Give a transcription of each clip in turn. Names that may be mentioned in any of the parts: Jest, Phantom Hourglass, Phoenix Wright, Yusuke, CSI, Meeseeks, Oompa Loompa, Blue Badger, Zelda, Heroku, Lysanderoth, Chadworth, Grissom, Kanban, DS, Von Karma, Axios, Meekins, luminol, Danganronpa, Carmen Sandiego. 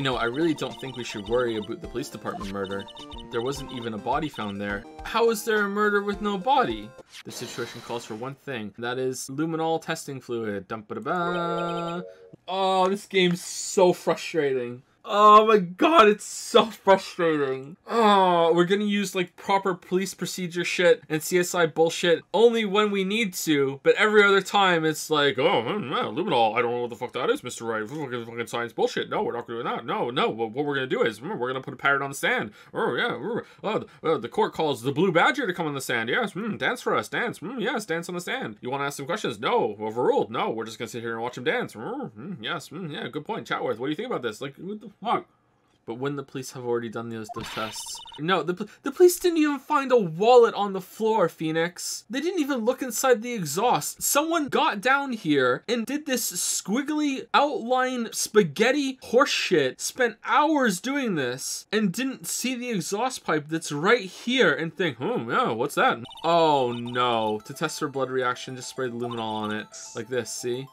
You know, I really don't think we should worry about the police department murder. There wasn't even a body found there. How is there a murder with no body? The situation calls for one thing, and that is luminol testing fluid. Dum-ba-da-ba. Oh, this game's so frustrating. Oh my god, it's so frustrating. Oh, we're gonna use like proper police procedure shit and CSI bullshit only when we need to, but every other time it's like, oh, luminol, I don't know what the fuck that is, Mr. Wright. Fucking science bullshit. No, we're not gonna do that. No, what we're gonna do is we're gonna put a parrot on the stand. Oh, yeah. Oh, the court calls the Blue Badger to come on the stand. Yes, dance for us. Dance. Yes, dance on the stand. You wanna ask some questions? No, overruled. No, we're just gonna sit here and watch him dance. Yes, yeah, good point. Chatworth, what do you think about this? Like, what the fuck? But when the police have already done those tests. No, the police didn't even find a wallet on the floor, Phoenix. They didn't even look inside the exhaust. Someone got down here and did this squiggly outline spaghetti horseshit, spent hours doing this, and didn't see the exhaust pipe that's right here and think, yeah, what's that? Oh no. To test for blood reaction, just spray the luminol on it. Like this, see?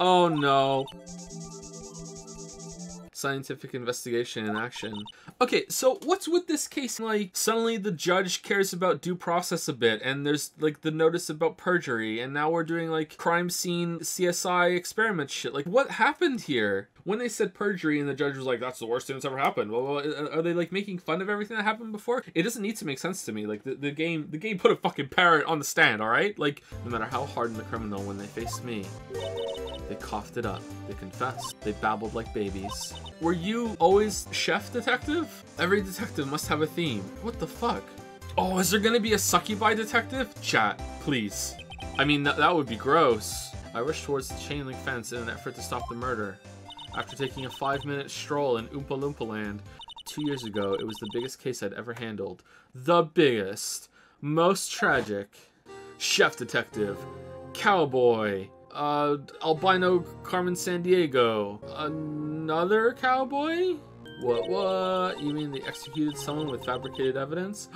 Oh no. Scientific investigation in action. Okay, so what's with this case? Like, suddenly the judge cares about due process a bit, and there's like the notice about perjury, and now we're doing like crime scene CSI experiment shit. Like, what happened here? When they said perjury and the judge was like, that's the worst thing that's ever happened. Well, are they like making fun of everything that happened before? It doesn't need to make sense to me. Like the game put a fucking parrot on the stand, all right? Like, no matter how hardened the criminal, when they faced me, they coughed it up. They confessed. They babbled like babies. Were you always chef detective? Every detective must have a theme. What the fuck? Oh, is there gonna be a succubi detective? Chat, please. I mean, that would be gross. I rushed towards the chain link fence in an effort to stop the murder. After taking a 5-minute stroll in Oompa Loompa Land 2 years ago, it was the biggest case I'd ever handled. The biggest, most tragic, chef detective, cowboy, albino Carmen Sandiego, another cowboy? What? You mean they executed someone with fabricated evidence?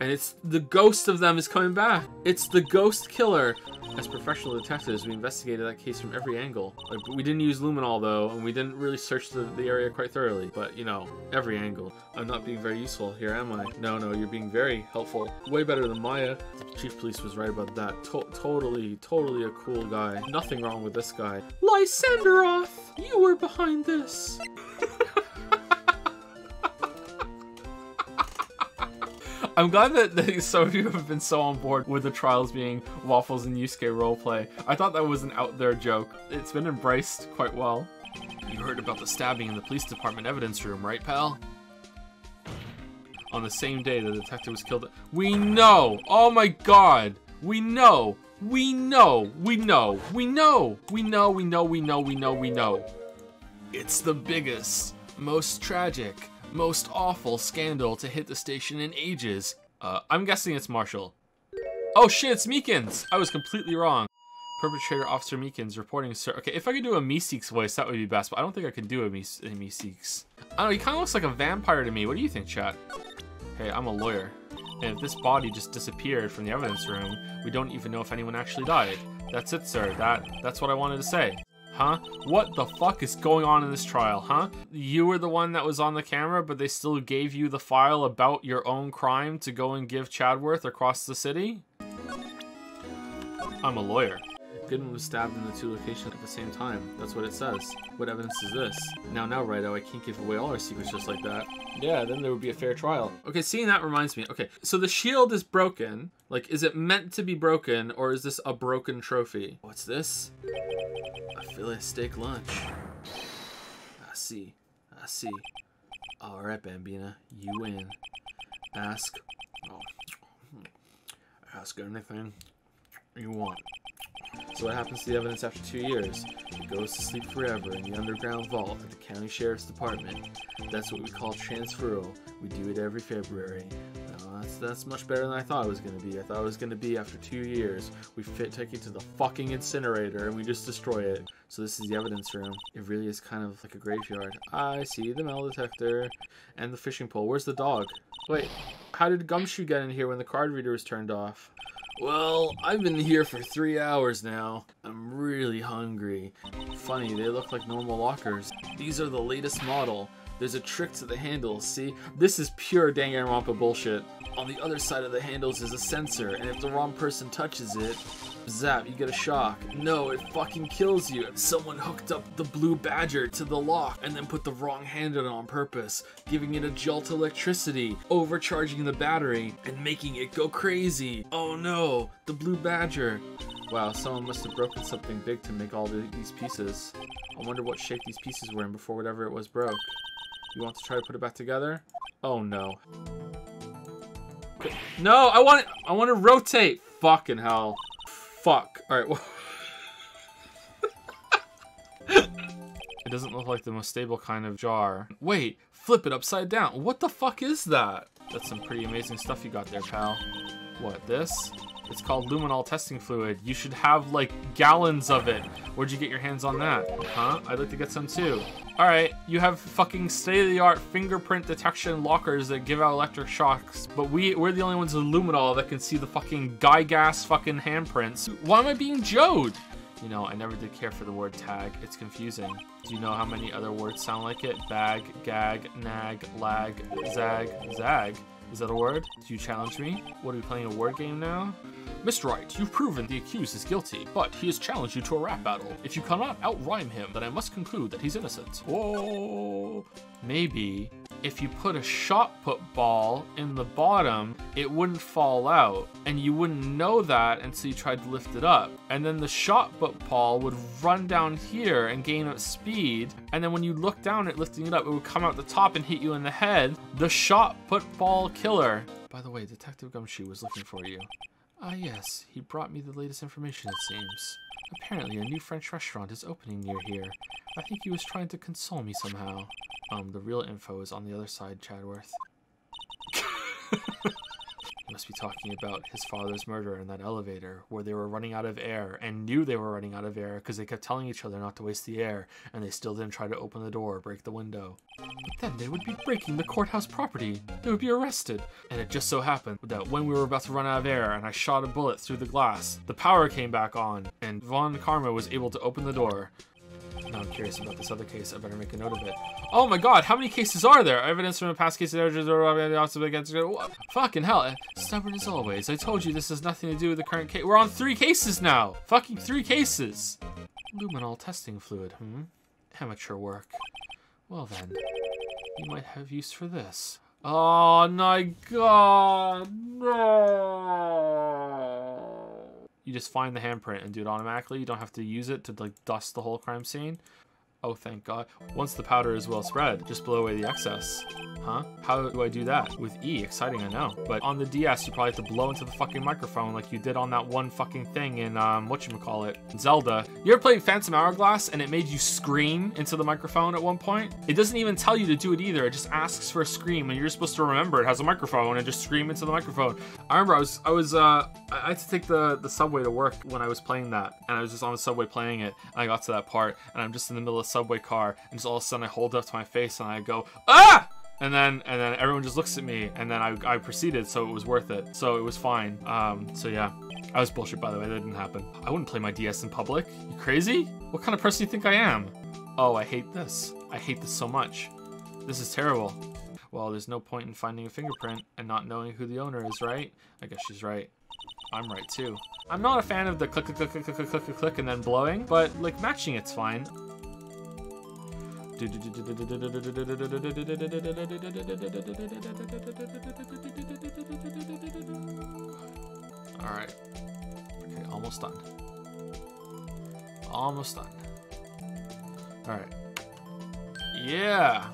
And it's the ghost of them is coming back. It's the ghost killer. As professional detectives, we investigated that case from every angle. Like, we didn't use luminol though, and we didn't really search the area quite thoroughly. But you know, every angle. I'm not being very useful here, am I? No, you're being very helpful. Way better than Maya. The chief police was right about that. Totally a cool guy. Nothing wrong with this guy. Lysanderoth, you were behind this. I'm glad that some of you have been so on board with the trials being Waffles and Yusuke roleplay. I thought that was an out there joke. It's been embraced quite well. You heard about the stabbing in the police department evidence room, right, pal? On the same day the detective was killed. We know! Oh my god! We know! We know! We know! We know! We know! We know! We know! We know! We know! It's the biggest, most tragic, most awful scandal to hit the station in ages. I'm guessing it's Marshall. Oh shit, it's Meekins! I was completely wrong. Perpetrator Officer Meekins reporting, sir. Okay, if I could do a Meeseeks voice, that would be best, but I don't think I can do a Meeseeks. I don't know, he kind of looks like a vampire to me. What do you think, chat? Hey, I'm a lawyer. And if this body just disappeared from the evidence room, we don't even know if anyone actually died. That's it, sir. That's what I wanted to say. Huh? What the fuck is going on in this trial, huh? You were the one that was on the camera, but they still gave you the file about your own crime to go and give Chadworth across the city? I'm a lawyer. Goodman was stabbed in the two locations at the same time. That's what it says. What evidence is this? Now, Righto, I can't give away all our secrets just like that. Yeah, then there would be a fair trial. Okay, seeing that reminds me. Okay, so the shield is broken. Like, is it meant to be broken, or is this a broken trophy? What's this? A filet steak lunch. I see. All right, Bambina, you win. Ask. Oh. Ask anything you want. So what happens to the evidence after 2 years? It goes to sleep forever in the underground vault at the county sheriff's department. That's what we call transferal. We do it every February. That's much better than I thought it was going to be. I thought it was going to be after 2 years. We take it to the fucking incinerator and we just destroy it. So this is the evidence room. It really is kind of like a graveyard. I see the metal detector and the fishing pole. Where's the dog? Wait, how did Gumshoe get in here when the card reader was turned off? Well, I've been here for 3 hours now. I'm really hungry. Funny, they look like normal lockers. These are the latest model. There's a trick to the handles, see? This is pure Danganronpa bullshit. On the other side of the handles is a sensor, and if the wrong person touches it, zap, you get a shock. No, it fucking kills you. Someone hooked up the Blue Badger to the lock and then put the wrong hand on it on purpose, giving it a jolt electricity, overcharging the battery, and making it go crazy. Oh no, the Blue Badger. Wow, someone must have broken something big to make all these pieces. I wonder what shape these pieces were in before whatever it was broke. You want to try to put it back together? Oh no. No, I want to rotate. Fucking hell. Fuck. Alright, well. It doesn't look like the most stable kind of jar. Wait, flip it upside down. What the fuck is that? That's some pretty amazing stuff you got there, pal. What, this? It's called luminol testing fluid. You should have, like, gallons of it. Where'd you get your hands on that? Huh? I'd like to get some, too. Alright, you have fucking state-of-the-art fingerprint detection lockers that give out electric shocks, but we're the only ones with luminol that can see the fucking guy gas fucking handprints. Why am I being Joed? You know, I never did care for the word tag. It's confusing. Do you know how many other words sound like it? Bag, gag, nag, lag, zag, zag. Is that a word? Do you challenge me? What, are we playing a word game now? Mr. Wright, you've proven the accused is guilty, but he has challenged you to a rap battle. If you cannot outrhyme him, then I must conclude that he's innocent. Oh, maybe if you put a shot put ball in the bottom, it wouldn't fall out, and you wouldn't know that until you tried to lift it up. And then the shot put ball would run down here and gain up speed, and then when you look down at lifting it up, it would come out the top and hit you in the head. The shot put ball killer. By the way, Detective Gumshoe was looking for you. Ah yes, he brought me the latest information, it seems. Apparently a new French restaurant is opening near here. I think he was trying to console me somehow. The real info is on the other side, Chadworth. He must be talking about his father's murder in that elevator, where they were running out of air and knew they were running out of air because they kept telling each other not to waste the air, and they still didn't try to open the door or break the window. But then they would be breaking the courthouse property. They would be arrested. And it just so happened that when we were about to run out of air and I shot a bullet through the glass, the power came back on and Von Karma was able to open the door. Now I'm curious about this other case. I better make a note of it. Oh my god, how many cases are there? Evidence from a past case. Fucking hell. Stubborn as always. I told you this has nothing to do with the current case. We're on 3 cases now. Fucking 3 cases. Luminol testing fluid, hmm? Amateur work. Well then, you might have use for this. Oh my god. No. You just find the handprint and do it automatically. You don't have to use it to like dust the whole crime scene. Oh, thank God. Once the powder is well spread, just blow away the excess. Huh? How do I do that? With E, exciting, I know. But on the DS, you probably have to blow into the fucking microphone like you did on that one fucking thing in, whatchamacallit, Zelda. You ever played Phantom Hourglass and it made you scream into the microphone at one point? It doesn't even tell you to do it either. It just asks for a scream and you're supposed to remember it has a microphone and just scream into the microphone. I remember I had to take the subway to work when I was playing that. And I was just on the subway playing it. And I got to that part and I'm just in the middle of subway car and just all of a sudden I hold it up to my face and I go ah, and then everyone just looks at me and then I proceeded, so it was worth it, so it was fine. So yeah, I was bullshit, by the way. That didn't happen. I wouldn't play my DS in public. You crazy? What kind of person do you think I am? Oh, I hate this. I hate this so much. This is terrible. Well, there's no point in finding a fingerprint and not knowing who the owner is, right? I guess she's right. I'm right too. I'm not a fan of the click click click click click click click, click and then blowing, but like matching it's fine. Alright. Okay, almost done. Almost done. Alright. Yeah!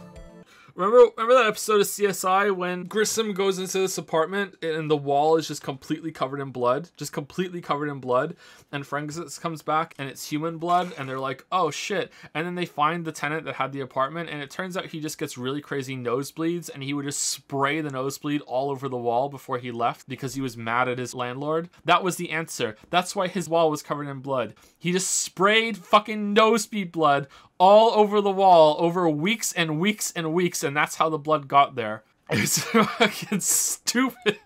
Remember that episode of CSI when Grissom goes into this apartment and the wall is just completely covered in blood? Just completely covered in blood. And Frangus comes back and it's human blood and they're like, oh shit. And then they find the tenant that had the apartment and it turns out he just gets really crazy nosebleeds and he would just spray the nosebleed all over the wall before he left because he was mad at his landlord. That was the answer. That's why his wall was covered in blood. He just sprayed fucking nosebleed blood all over the wall over weeks and weeks and weeks, and that's how the blood got there. It's fucking stupid.